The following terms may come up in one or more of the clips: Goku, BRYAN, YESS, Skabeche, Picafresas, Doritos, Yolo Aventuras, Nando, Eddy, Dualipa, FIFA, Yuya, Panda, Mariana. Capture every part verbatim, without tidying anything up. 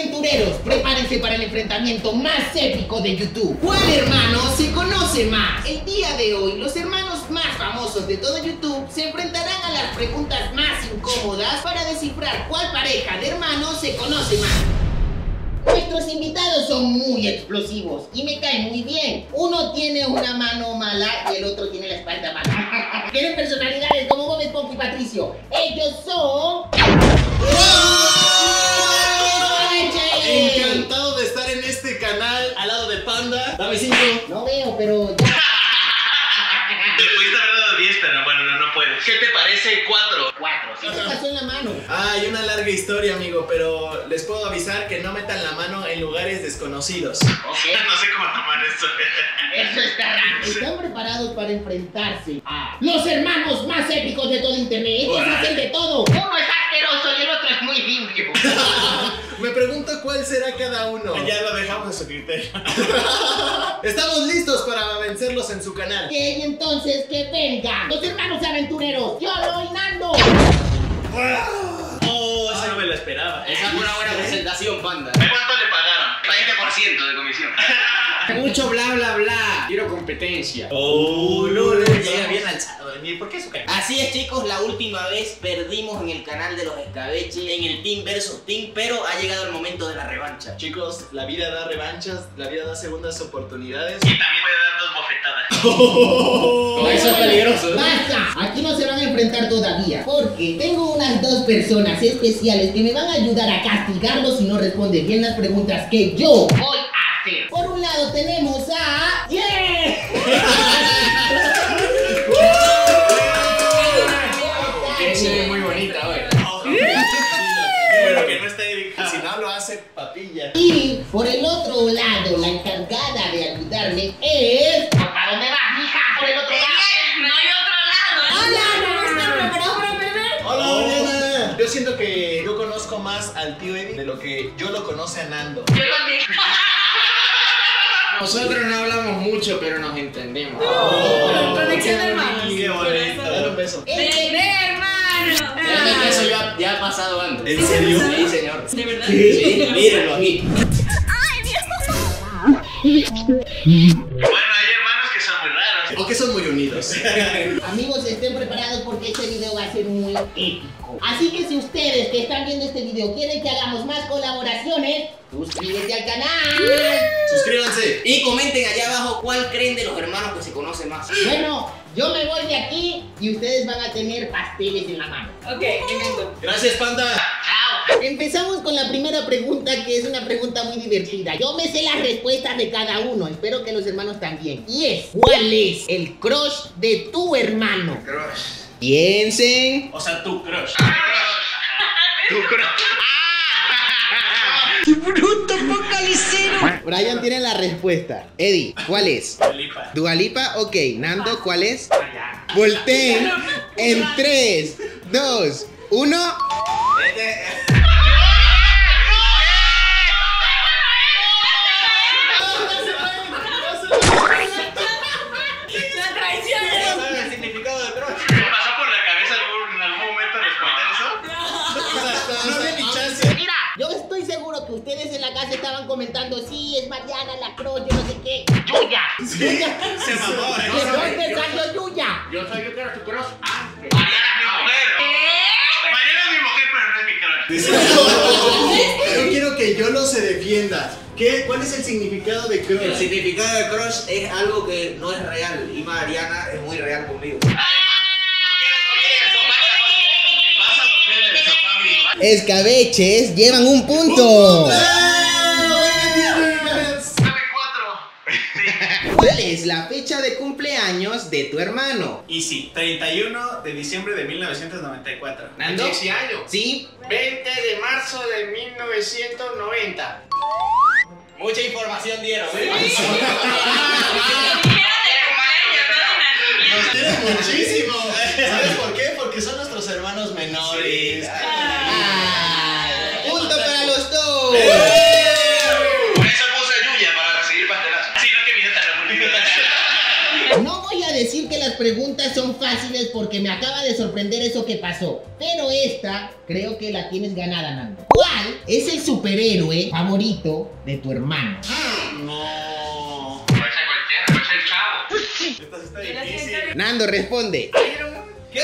aventureros, prepárense para el enfrentamiento más épico de YouTube. ¿Cuál hermano se conoce más? El día de hoy, los hermanos más famosos de todo YouTube se enfrentarán a las preguntas más incómodas para descifrar cuál pareja de hermanos se conoce más. Nuestros invitados son muy explosivos y me caen muy bien. Uno tiene una mano mala y el otro tiene la espalda mala. Tienen personalidades como Bob Esponja y Patricio. Ellos son... Encantado de estar en este canal al lado de Panda. Dame cinco. No veo, pero ya. Te pudiste haber dado diez, pero bueno, no, no puedes. ¿Qué te parece cuatro? Cuatro, sí, te pasó en la mano. Ah, hay una larga historia, amigo, pero les puedo avisar que no metan la mano en lugares desconocidos. Okay. No sé cómo tomar esto. Eso está raro. ¿Están preparados para enfrentarse a los hermanos más épicos de todo internet? Ellos hacen de todo. Uno es asqueroso y el otro es muy limpio. Me pregunto cuál será cada uno. Ya lo dejamos a su criterio. Estamos listos para vencerlos en su canal. Ok, entonces que vengan los hermanos aventureros, Yolo y Nando. Oh, esa no me la esperaba. Esa es una buena presentación, Panda. ¿Cuánto le pagaron? treinta por ciento de comisión. Mucho bla bla bla. Quiero competencia. Oh, no, no, llega bien alzado. ¿Por qué eso cae? Así es, chicos, la última vez perdimos en el canal de los Skabeche, en el Team versus Team, pero ha llegado el momento de la revancha. Chicos, la vida da revanchas, la vida da segundas oportunidades. Y también puede dar dos bofetadas. Oh, eso es peligroso. ¡Basta! Aquí no se van a enfrentar todavía, porque tengo unas dos personas especiales que me van a ayudar a castigarlos si no responden bien las preguntas que yo voy a hacer. Por un lado tenemos a... ¡Yeah! Papilla. Y por el otro lado, la encargada de ayudarme es... ¿Para dónde vas, hija? Por el otro lado. No hay otro lado. Hola, ¿no estás preparado para perder? Hola, Mariana. Yo siento que yo conozco más al tío Eddy de lo que yo lo conoce a Nando. Yo también. Nosotros no hablamos mucho, pero nos entendemos. Conexión de hermanos. Qué bonito. Dale un beso. Eso ya, ya ha pasado antes. ¿En serio? Sí, señor. ¿De verdad? Sí, mírenlo aquí. ¡Ay, Dios! Bueno, hay hermanos que son muy raros. O que son muy unidos. Amigos, estén preparados porque este video va a ser muy épico. Así que si ustedes que están viendo este video quieren que hagamos más colaboraciones, suscríbete al canal. Suscríbanse. Y comenten allá abajo cuál creen de los hermanos que se conocen más. Bueno, yo me voy de aquí y ustedes van a tener pasteles en la mano. Ok, entiendo. Gracias, Panda. Chao. Empezamos con la primera pregunta, que es una pregunta muy divertida. Yo me sé las respuestas de cada uno. Espero que los hermanos también. Y es, ¿cuál es el crush de tu hermano? El crush. Piensen. O sea, tu crush. Tu crush. ¡Qué bruto focalicero! Bryan tiene la respuesta. Eddy, ¿cuál es? Dualipa. Dualipa, ok. Nando, ¿cuál es? Mariana. Volteen en tres, dos, uno. Ustedes en la casa estaban comentando, sí, es Mariana la crush, yo no sé qué. ¡Yuya! Sí, Yuya. Se mamó. ¿Eh? Estoy pensando yo, Yuya. Yo soy yo que era tu crush antes. Mariana es mi mujer. ¿Eh? Mariana es mi mujer, pero no es mi crush. Yo quiero que Yolo se defienda. ¿Qué? ¿Cuál es el significado de crush? El significado de crush es algo que no es real. Y Mariana es muy real conmigo. Skabeches llevan un punto. ¿Cuál es la fecha de cumpleaños de tu hermano? Y sí, treinta y uno de diciembre de mil novecientos noventa y cuatro. ¿Nando? ¿quince años? Sí. veinte de marzo de mil novecientos noventa. Mucha información dieron. Nos tienen muchísimo. ¿Sabes por qué? Porque son nuestros hermanos menores. Por eso puse a Yuya para recibir pastelazo. Así no es que mi neta no. No voy a decir que las preguntas son fáciles porque me acaba de sorprender eso que pasó. Pero esta creo que la tienes ganada, Nando. ¿Cuál es el superhéroe favorito de tu hermano? No. Puede ser cualquiera, puede ser el Chavo. Esta sí está difícil. Nando, responde. ¿Qué? ¿Qué?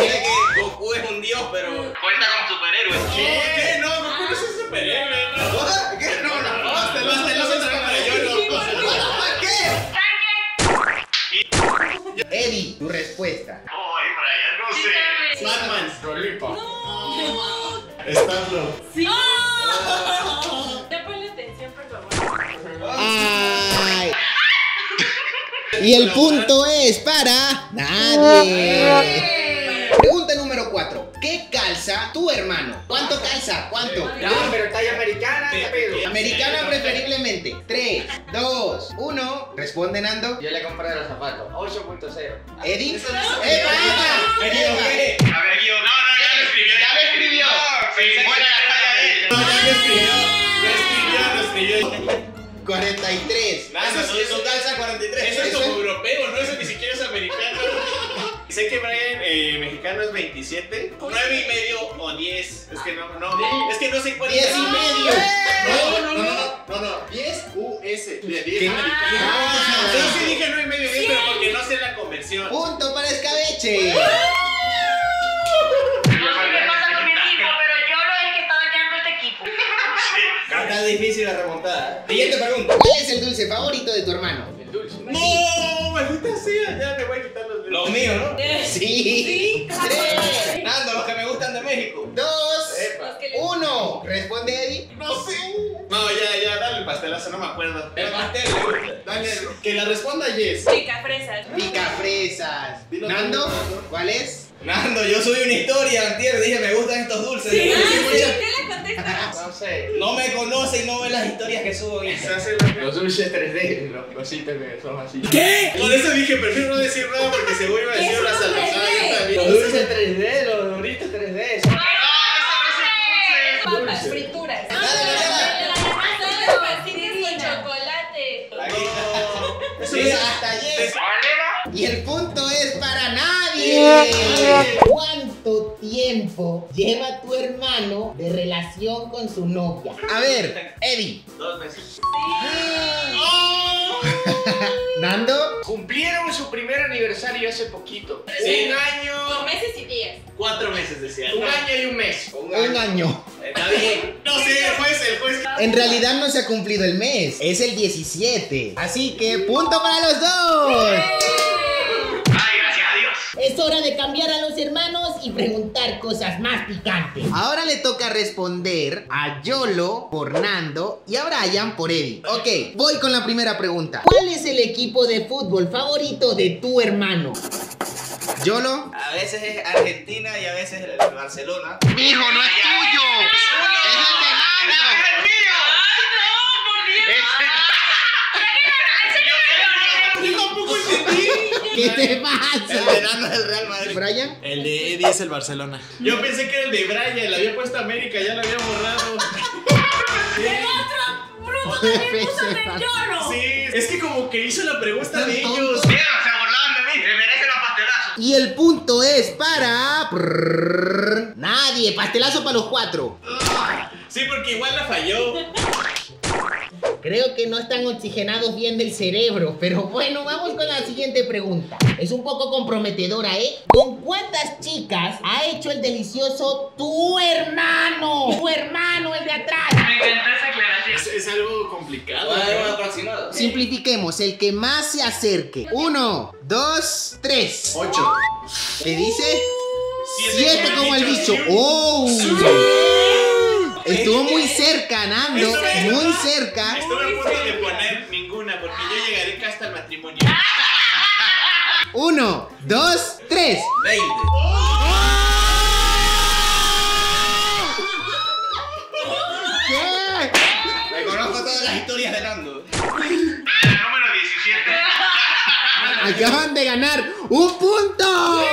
Dice que Goku es un dios, pero cuenta como superhéroe. ¿Qué? ¿Qué? No, Goku no es un superhéroe. ¿Qué? No, no, no. Eddy, tu respuesta. Ay, Bryan, no sé. Batman. Dualipa. No. Estando. Sí. Ya ponle atención, por favor. Ay. Y el punto es para nadie. Pregunta número cuatro. ¿Qué calza tu hermano? ¿Cuánto calza? ¿Cuánto? No, pero talla americana. Americana preferiblemente. tres, dos, uno. Responde, Nando. Yo le compré los zapatos. ocho punto cero. ¿Eddy? ¡Epa! ¡Me equivoqué! ¡No, no, ya lo escribió! ¡Ya lo escribió! ¡Sí, buena la talla! ¡No, ya lo escribió! ¡Lo escribió, lo escribió! cuarenta y tres. Nada, eso calza cuarenta y tres. Eso es como europeo, no, eso ni siquiera es americano. Sé que Bryan, eh, mexicano es veintisiete, nueve y medio o diez. Es que no, no, es que no sé cuál es. diez y medio. No, no, no, no, no, diez U S. diez americano. Yo sí dije nueve y medio, pero porque no sé la conversión. Punto para Skabeche. Está difícil la remontada. Siguiente pregunta. ¿Cuál es el dulce favorito de tu hermano? El dulce. ¡No! ¡Maldita sea! Ya me voy a quitar los dulces. Los míos, ¿no? Sí. Sí. Tres. Nando, los que me gustan de México. Dos. Epa. Uno. ¿Responde Eddy? No sé. No, ya, ya, dale el pastelazo, no me acuerdo. El pastel. Dale. Que la responda Jess. Picafresas. Picafresas. Nando, ¿cuál es? Nando, yo soy una historia, antier dije, me gustan estos dulces. Sí. No sé. No me conoce y no ve las historias que subo. Los dulces tres D, los cositas que son así. ¿Qué? Por eso dije, prefiero no decir nada porque seguro iba a decir una salvajada también. Los dulces tres D, los doritos tres D. ¡No, no son dulces! Papas, frituras. ¡No, no, no! Pastillas con chocolate. Eso es hasta ayer. Y el punto es para nadie. ¿Cuánto tiempo lleva tu hermano de relación con su novia? A ver, Eddy. Dos meses. ¡Oh! ¿Nando? Cumplieron su primer aniversario hace poquito. Sí. Un año. Dos meses y diez. Cuatro meses decía. Un año y un mes. Un año. Un año. Está bien. No sé, el juez, el juez. En realidad no se ha cumplido el mes. Es el diecisiete. Así que punto para los dos. ¡Sí! Es hora de cambiar a los hermanos y preguntar cosas más picantes. Ahora le toca responder a Yolo por Nando y a Bryan por Eddy. Ok, voy con la primera pregunta. ¿Cuál es el equipo de fútbol favorito de tu hermano? ¿Yolo? A veces es Argentina y a veces es Barcelona. ¡Hijo, no es tuyo! ¡Es el de Nando! ¡Es el mío! ¡Ay, no! ¡Por Dios! ¡Yo tampoco entendí! ¿Qué te pasa? El de Nando es el Real Madrid. ¿Bryan? El de Eddy es el Barcelona. Yo pensé que era el de Bryan, le había puesto América, ya lo había borrado. ¿Sí? El otro bruto también puso de Yolo. Sí, es que como que hizo la pregunta de ellos. Mira, se burlaban de mí, me merecen los pastelazos. Y el punto es para... nadie, pastelazo para los cuatro. Sí, porque igual la falló. Creo que no están oxigenados bien del cerebro, pero bueno, vamos con la siguiente pregunta. Es un poco comprometedora, ¿eh? ¿Con cuántas chicas ha hecho el delicioso tu hermano? ¡Tu hermano, el de atrás! Me encanta esa aclaración. Es, es algo complicado. Bueno, simplifiquemos, el que más se acerque. Uno, dos, tres. Ocho. ¿Qué dice? Siete, Siete como el bicho. ¡Oh! Estuvo muy cerca, Nando, muy cerca. Estuve a punto de poner ninguna porque yo llegaré hasta el matrimonio. Uno, dos, tres. Veinte. ¿Qué? Me conozco todas las historias de Nando. Número diecisiete. Acaban de ganar un punto.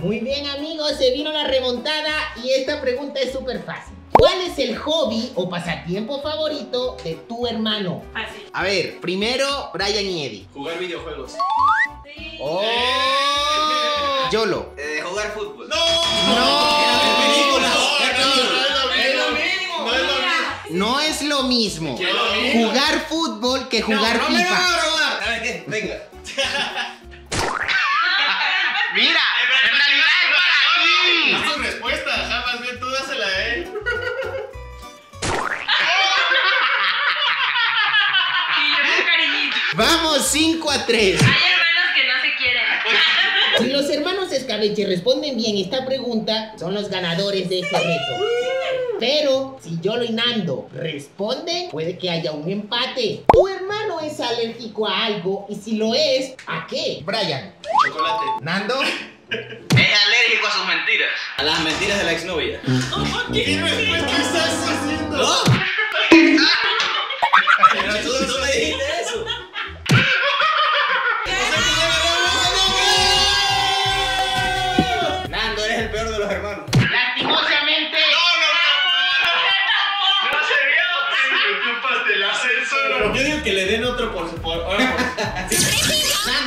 Muy bien, amigos, se vino la remontada. Esta pregunta es súper fácil. ¿Cuál es el hobby o pasatiempo favorito de tu hermano? Fácil. A ver, primero, Bryan y Eddy. Jugar videojuegos. Sí. Oh. Yolo. Eh, jugar fútbol. ¡No! ¡No! No es lo mismo jugar fútbol que jugar no, no, FIFA. No, no, no, no. A ver, ¿qué? Venga. Mira, en realidad es para ti. No, respuesta, jamás bien, tú dásela a él. Vamos cinco a tres. Si los hermanos Skabeche responden bien esta pregunta, son los ganadores de este reto. Pero si Yolo y Nando responden, puede que haya un empate. ¿Tu hermano es alérgico a algo? Y si lo es, ¿a qué? Bryan. Chocolate. ¿Nando? Es alérgico a sus mentiras. A las mentiras de la exnovia. ¿Qué? ¿Qué estás haciendo? ¿No? Pero tú no me dijiste eso. Yo digo que le den otro por su por... Nando,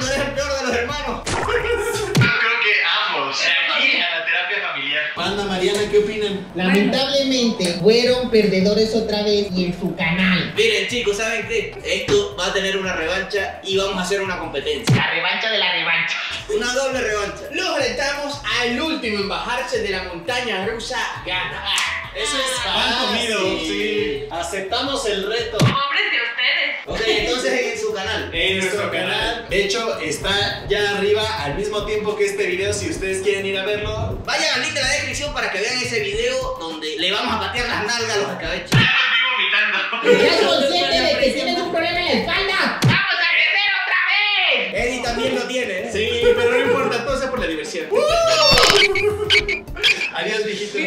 eres el peor de los hermanos. Yo creo que ambos. Aquí a la terapia familiar. Panda, Mariana, ¿qué opinan? Lamentablemente fueron perdedores otra vez y en su canal. Miren chicos, ¿saben qué? Esto va a tener una revancha y vamos a hacer una competencia. La revancha de la revancha. Una doble revancha. Los retamos al último en bajarse de la montaña rusa. Gana. Eso es pan comido. Sí. Aceptamos el reto. Ok, entonces en su canal. En nuestro canal. De hecho, está ya arriba al mismo tiempo que este video. Si ustedes quieren ir a verlo, vayan al link de la descripción para que vean ese video donde le vamos a patear las nalgas a los Skabeche. Ya me estoy vomitando. Ya consciente de que tienes un problema en la espalda. ¡Vamos a crecer otra vez! Eddy también lo tiene. Sí, pero no importa, todo sea por la diversión. Adiós, viejito.